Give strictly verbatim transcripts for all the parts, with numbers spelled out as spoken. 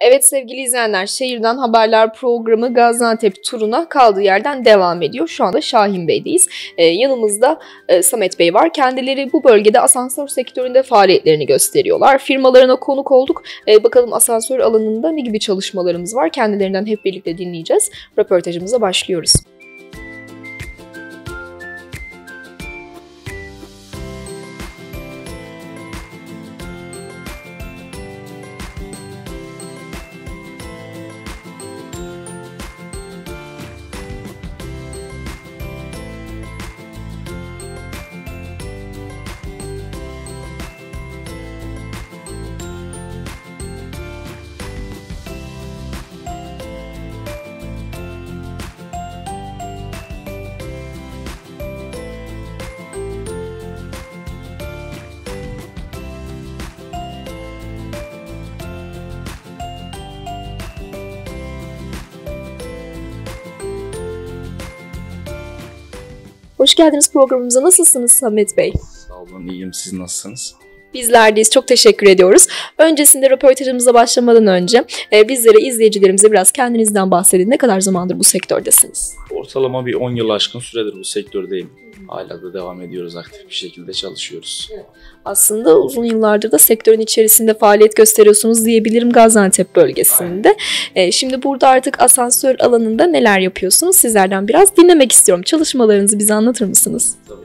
Evet sevgili izleyenler, Şehirden Haberler programı Gaziantep turuna kaldığı yerden devam ediyor. Şu anda Şahin Bey'deyiz. Ee, yanımızda e, Samet Bey var. Kendileri bu bölgede asansör sektöründe faaliyetlerini gösteriyorlar. Firmalarına konuk olduk. Ee, bakalım asansör alanında ne gibi çalışmalarımız var? Kendilerinden hep birlikte dinleyeceğiz. Röportajımıza başlıyoruz. Hoş geldiniz programımıza. Nasılsınız Samet Bey? Sağ olun, iyiyim. Siz nasılsınız? Bizlerdeyiz. Çok teşekkür ediyoruz. Öncesinde röportajımıza başlamadan önce e, bizlere, izleyicilerimize biraz kendinizden bahsedin. Ne kadar zamandır bu sektördesiniz? Ortalama bir on yıl aşkın süredir bu sektördeyim. Hala da devam ediyoruz. Aktif bir şekilde çalışıyoruz. Evet. Aslında uzun yıllardır da sektörün içerisinde faaliyet gösteriyorsunuz diyebilirim Gaziantep bölgesinde. E, şimdi burada artık asansör alanında neler yapıyorsunuz? Sizlerden biraz dinlemek istiyorum. Çalışmalarınızı bize anlatır mısınız? Tabii.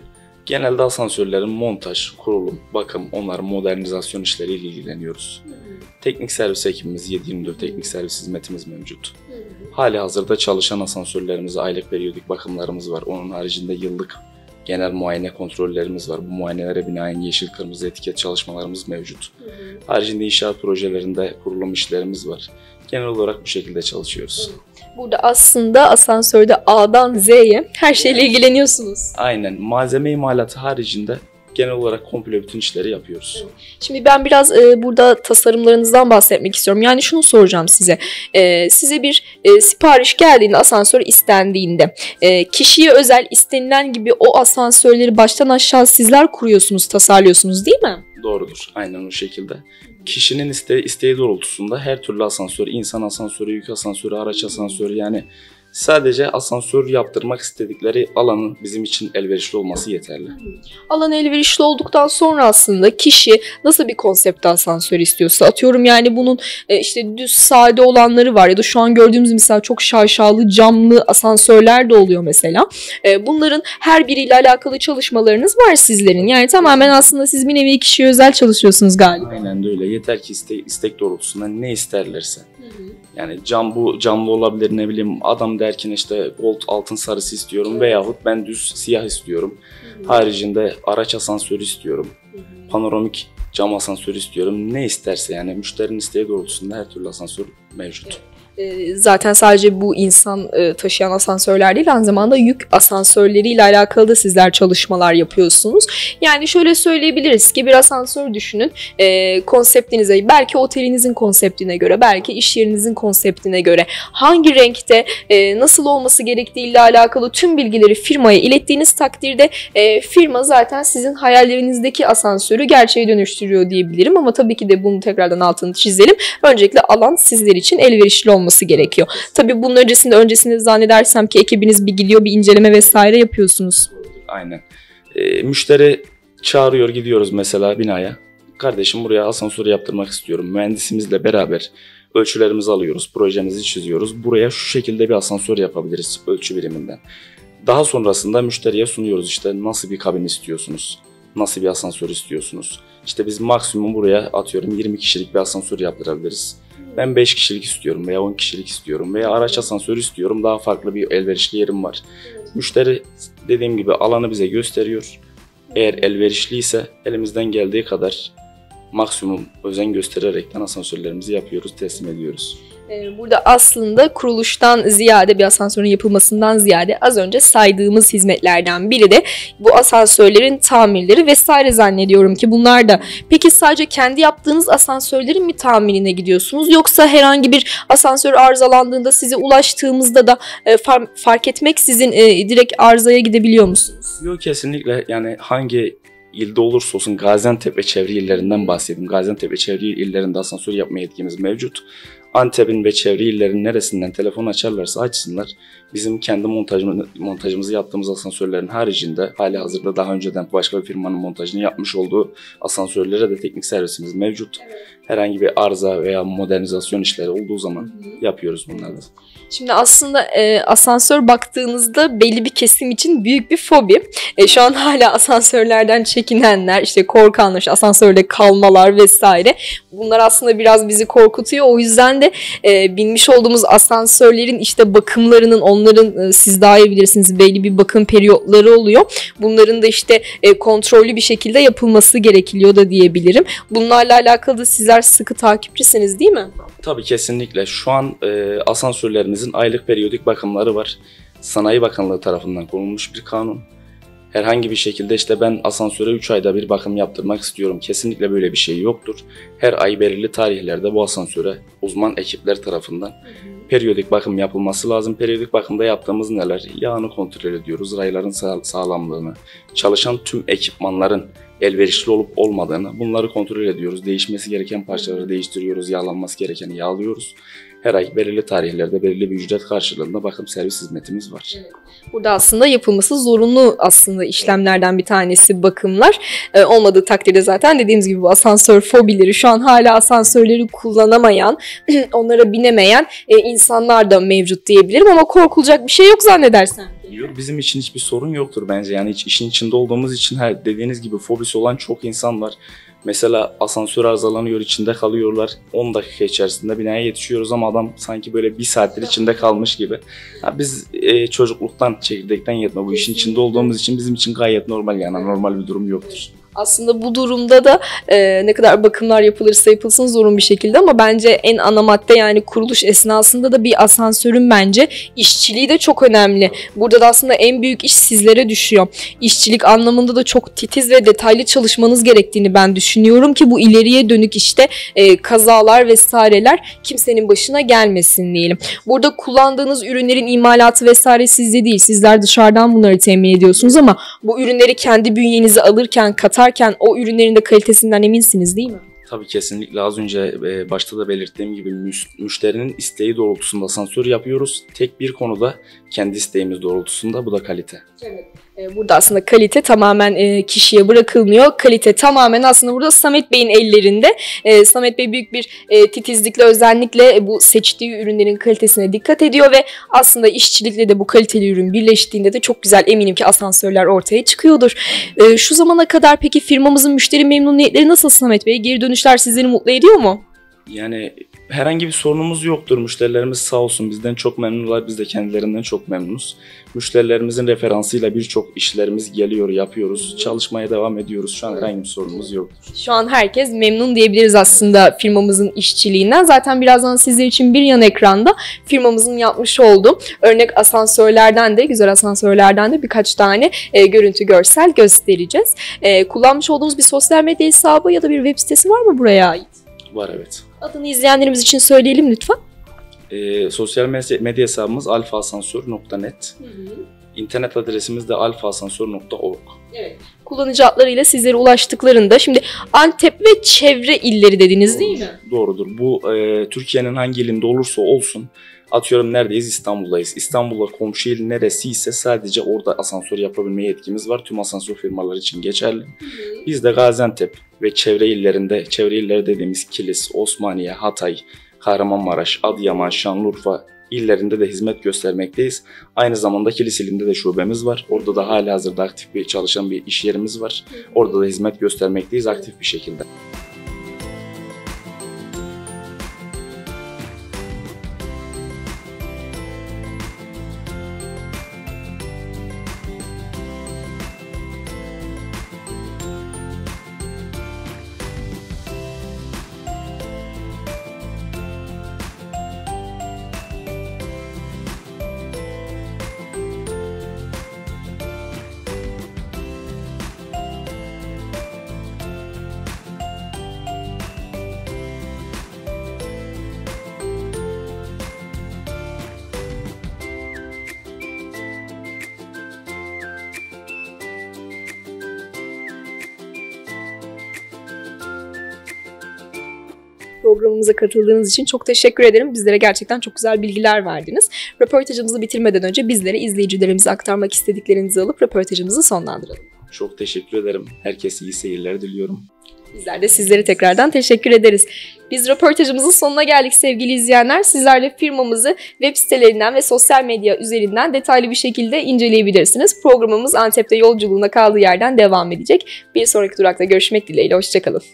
Genelde asansörlerin montaj, kurulum, bakım, onarım, modernizasyon işleriyle ilgileniyoruz. Hı hı. Teknik servis ekibimiz, yedi yirmi dört teknik servis hizmetimiz mevcut. Hı hı. Hali hazırda çalışan asansörlerimize aylık periyodik bakımlarımız var. Onun haricinde yıllık genel muayene kontrollerimiz var. Bu muayenelere binaen yeşil kırmızı etiket çalışmalarımız mevcut. Hı hı. Haricinde inşaat projelerinde kurulum işlerimiz var. Genel olarak bu şekilde çalışıyoruz. Burada aslında asansörde A'dan Z'ye her şeyle ilgileniyorsunuz. Aynen. Malzeme imalatı haricinde genel olarak komple bütün işleri yapıyoruz. Şimdi ben biraz e, burada tasarımlarınızdan bahsetmek istiyorum. Yani şunu soracağım size. E, size bir e, sipariş geldiğinde, asansör istendiğinde e, kişiye özel istenilen gibi o asansörleri baştan aşağı sizler kuruyorsunuz, tasarlıyorsunuz değil mi? Doğrudur. Aynen o şekilde. Kişinin iste isteği doğrultusunda her türlü asansör, insan asansörü, yük asansörü, araç asansörü, yani sadece asansör yaptırmak istedikleri alanın bizim için elverişli olması yeterli. Alan elverişli olduktan sonra aslında kişi nasıl bir konsepte asansör istiyorsa, atıyorum yani bunun işte düz sade olanları var ya da şu an gördüğümüz mesela çok şaşalı camlı asansörler de oluyor mesela. Bunların her biriyle alakalı çalışmalarınız var sizlerin. Yani tamamen aslında siz bir nevi kişiye özel çalışıyorsunuz galiba. Aynen öyle. Yeter ki istek, istek doğrultusunda ne isterlerse. Hı hı. Yani cam, bu camlı olabilir, ne bileyim adam derken işte gold altın sarısı istiyorum, evet. Veyahut ben düz siyah istiyorum. Hı-hı. Haricinde araç asansörü istiyorum. Hı-hı. Panoramik cam asansörü istiyorum. Ne isterse yani müşterinin isteği doğrultusunda her türlü asansör mevcut. Evet. Zaten sadece bu insan taşıyan asansörler değil, aynı zamanda yük asansörleriyle alakalı da sizler çalışmalar yapıyorsunuz. Yani şöyle söyleyebiliriz ki bir asansör düşünün, e, konseptinize, belki otelinizin konseptine göre, belki iş yerinizin konseptine göre hangi renkte, e, nasıl olması gerektiğiyle alakalı tüm bilgileri firmaya ilettiğiniz takdirde e, firma zaten sizin hayallerinizdeki asansörü gerçeğe dönüştürüyor diyebilirim. Ama tabii ki de bunu tekrardan altını çizelim. Öncelikle alan sizler için elverişli olmalı gerekiyor. Tabii bunun öncesinde öncesinde zannedersem ki ekibiniz bir gidiyor, bir inceleme vesaire yapıyorsunuz. Aynen. E, müşteri çağırıyor, gidiyoruz mesela binaya. Kardeşim buraya asansör yaptırmak istiyorum. Mühendisimizle beraber ölçülerimizi alıyoruz, projemizi çiziyoruz. Buraya şu şekilde bir asansör yapabiliriz ölçü biriminden. Daha sonrasında müşteriye sunuyoruz, işte nasıl bir kabin istiyorsunuz? Nasıl bir asansör istiyorsunuz? İşte biz maksimum buraya atıyorum yirmi kişilik bir asansör yaptırabiliriz. Ben beş kişilik istiyorum veya on kişilik istiyorum veya araç asansörü istiyorum. Daha farklı bir elverişli yerim var. Müşteri dediğim gibi alanı bize gösteriyor. Eğer elverişliyse elimizden geldiği kadar maksimum özen göstererekten asansörlerimizi yapıyoruz, teslim ediyoruz. Burada aslında kuruluştan ziyade, bir asansörün yapılmasından ziyade az önce saydığımız hizmetlerden biri de bu asansörlerin tamirleri vesaire zannediyorum ki bunlar da. Peki sadece kendi yaptığınız asansörlerin mi tamirine gidiyorsunuz, yoksa herhangi bir asansör arızalandığında size ulaştığımızda da fark etmeksizin direkt arızaya gidebiliyor musunuz? Yok, kesinlikle. Yani hangi İlde olursa olsun, Gaziantep ve çevre illerinden bahsedeyim. Gaziantep ve çevre illerinde asansör yapma yetkimiz mevcut. Antep'in ve çevre illerin neresinden telefon açarlarsa açsınlar. Bizim kendi montajımız, montajımızı yaptığımız asansörlerin haricinde hali hazırda daha önceden başka bir firmanın montajını yapmış olduğu asansörlere de teknik servisimiz mevcut. Herhangi bir arıza veya modernizasyon işleri olduğu zaman yapıyoruz bunları. Şimdi aslında e, asansör baktığınızda belli bir kesim için büyük bir fobi. E, şu an hala asansörlerden çekinenler, işte korkanlar, işte asansörde kalmalar vesaire. Bunlar aslında biraz bizi korkutuyor. O yüzden de e, binmiş olduğumuz asansörlerin işte bakımlarının, onların e, siz daha iyi bilirsiniz, belli bir bakım periyotları oluyor. Bunların da işte e, kontrollü bir şekilde yapılması gerekiyor da diyebilirim. Bunlarla alakalı da sizler sıkı takipçisiniz değil mi? Tabii kesinlikle. Şu an e, asansörlerimizin aylık periyodik bakımları var. Sanayi Bakanlığı tarafından konulmuş bir kanun. Herhangi bir şekilde işte ben asansöre üç ayda bir bakım yaptırmak istiyorum. Kesinlikle böyle bir şey yoktur. Her ay belirli tarihlerde bu asansöre uzman ekipler tarafından hı hı. periyodik bakım yapılması lazım. Periyodik bakımda yaptığımız neler? Yağını kontrol ediyoruz, rayların sağ sağlamlığını, çalışan tüm ekipmanların elverişli olup olmadığını, bunları kontrol ediyoruz. Değişmesi gereken parçaları değiştiriyoruz, yağlanması gerekeni yağlıyoruz. Her ay belirli tarihlerde belirli bir ücret karşılığında bakım servis hizmetimiz var. Burada aslında yapılması zorunlu aslında işlemlerden bir tanesi bakımlar. Ee, olmadığı takdirde zaten dediğimiz gibi bu asansör fobileri, şu an hala asansörleri kullanamayan, onlara binemeyen e, insanlar da mevcut diyebilirim, ama korkulacak bir şey yok zannedersen. Yok, bizim için hiçbir sorun yoktur bence. Yani hiç işin içinde olduğumuz için her dediğiniz gibi fobisi olan çok insan var. Mesela asansör arızalanıyor, içinde kalıyorlar. on dakika içerisinde binaya yetişiyoruz ama adam sanki böyle bir saattir içinde kalmış gibi. Ya biz e, çocukluktan, çekirdekten yetme bu işin içinde olduğumuz için bizim için gayet normal, yani normal bir durum yoktur. Aslında bu durumda da e, ne kadar bakımlar yapılırsa yapılsın zorun bir şekilde, ama bence en ana madde, yani kuruluş esnasında da bir asansörün bence işçiliği de çok önemli. Burada da aslında en büyük iş sizlere düşüyor. İşçilik anlamında da çok titiz ve detaylı çalışmanız gerektiğini ben düşünüyorum ki bu ileriye dönük işte e, kazalar vesaireler kimsenin başına gelmesin diyelim. Burada kullandığınız ürünlerin imalatı vesaire sizde değil. Sizler dışarıdan bunları temin ediyorsunuz ama bu ürünleri kendi bünyenize alırken, katar o ürünlerin de kalitesinden eminsiniz değil mi? Tabii kesinlikle. Az önce başta da belirttiğim gibi müşterinin isteği doğrultusunda asansör yapıyoruz. Tek bir konuda kendi isteğimiz doğrultusunda, bu da kalite. Evet. Burada aslında kalite tamamen kişiye bırakılmıyor. Kalite tamamen aslında burada Samet Bey'in ellerinde. Samet Bey büyük bir titizlikle, özenlikle bu seçtiği ürünlerin kalitesine dikkat ediyor ve aslında işçilikle de bu kaliteli ürün birleştiğinde de çok güzel, eminim ki asansörler ortaya çıkıyordur. Şu zamana kadar peki firmamızın müşteri memnuniyetleri nasıl Samet Bey? Geri dönüşler sizleri mutlu ediyor mu? Yani herhangi bir sorunumuz yoktur. Müşterilerimiz sağ olsun bizden çok memnunlar. Biz de kendilerinden çok memnunuz. Müşterilerimizin referansıyla birçok işlerimiz geliyor, yapıyoruz. Çalışmaya devam ediyoruz. Şu an herhangi bir sorunumuz yoktur. Şu an herkes memnun diyebiliriz aslında firmamızın işçiliğinden. Zaten birazdan sizler için bir yan ekranda firmamızın yapmış olduğu örnek asansörlerden de, güzel asansörlerden de birkaç tane e, görüntü, görsel göstereceğiz. E, kullanmış olduğumuz bir sosyal medya hesabı ya da bir web sitesi var mı buraya ait? Var, evet. Adını izleyenlerimiz için söyleyelim lütfen. Ee, sosyal medya hesabımız alfa asansör nokta net. İnternet adresimiz de alfa asansör nokta org. Evet. Kullanıcı adlarıyla sizlere ulaştıklarında, şimdi Antep ve çevre illeri dediniz değil mi? Doğrudur. Bu e, Türkiye'nin hangi ilinde olursa olsun, atıyorum neredeyiz? İstanbul'dayız. İstanbul'a komşu il neresiyse sadece orada asansör yapabilmeye yetkimiz var. Tüm asansör firmaları için geçerli. Hı hı. Biz de Gaziantep ve çevre illerinde, çevre illeri dediğimiz Kilis, Osmaniye, Hatay, Kahramanmaraş, Adıyaman, Şanlıurfa illerinde de hizmet göstermekteyiz. Aynı zamanda Kilis ilinde de şubemiz var. Orada da hali hazırda aktif bir çalışan bir iş yerimiz var. Orada da hizmet göstermekteyiz aktif bir şekilde. programımıza katıldığınız için çok teşekkür ederim. Bizlere gerçekten çok güzel bilgiler verdiniz. Röportajımızı bitirmeden önce bizlere, izleyicilerimize aktarmak istediklerinizi alıp röportajımızı sonlandıralım. Çok teşekkür ederim. Herkese iyi seyirler diliyorum. Bizler de sizlere tekrardan teşekkür ederiz. Biz röportajımızın sonuna geldik sevgili izleyenler. Sizlerle firmamızı web sitelerinden ve sosyal medya üzerinden detaylı bir şekilde inceleyebilirsiniz. Programımız Antep'te yolculuğuna kaldığı yerden devam edecek. Bir sonraki durakta görüşmek dileğiyle. Hoşçakalın.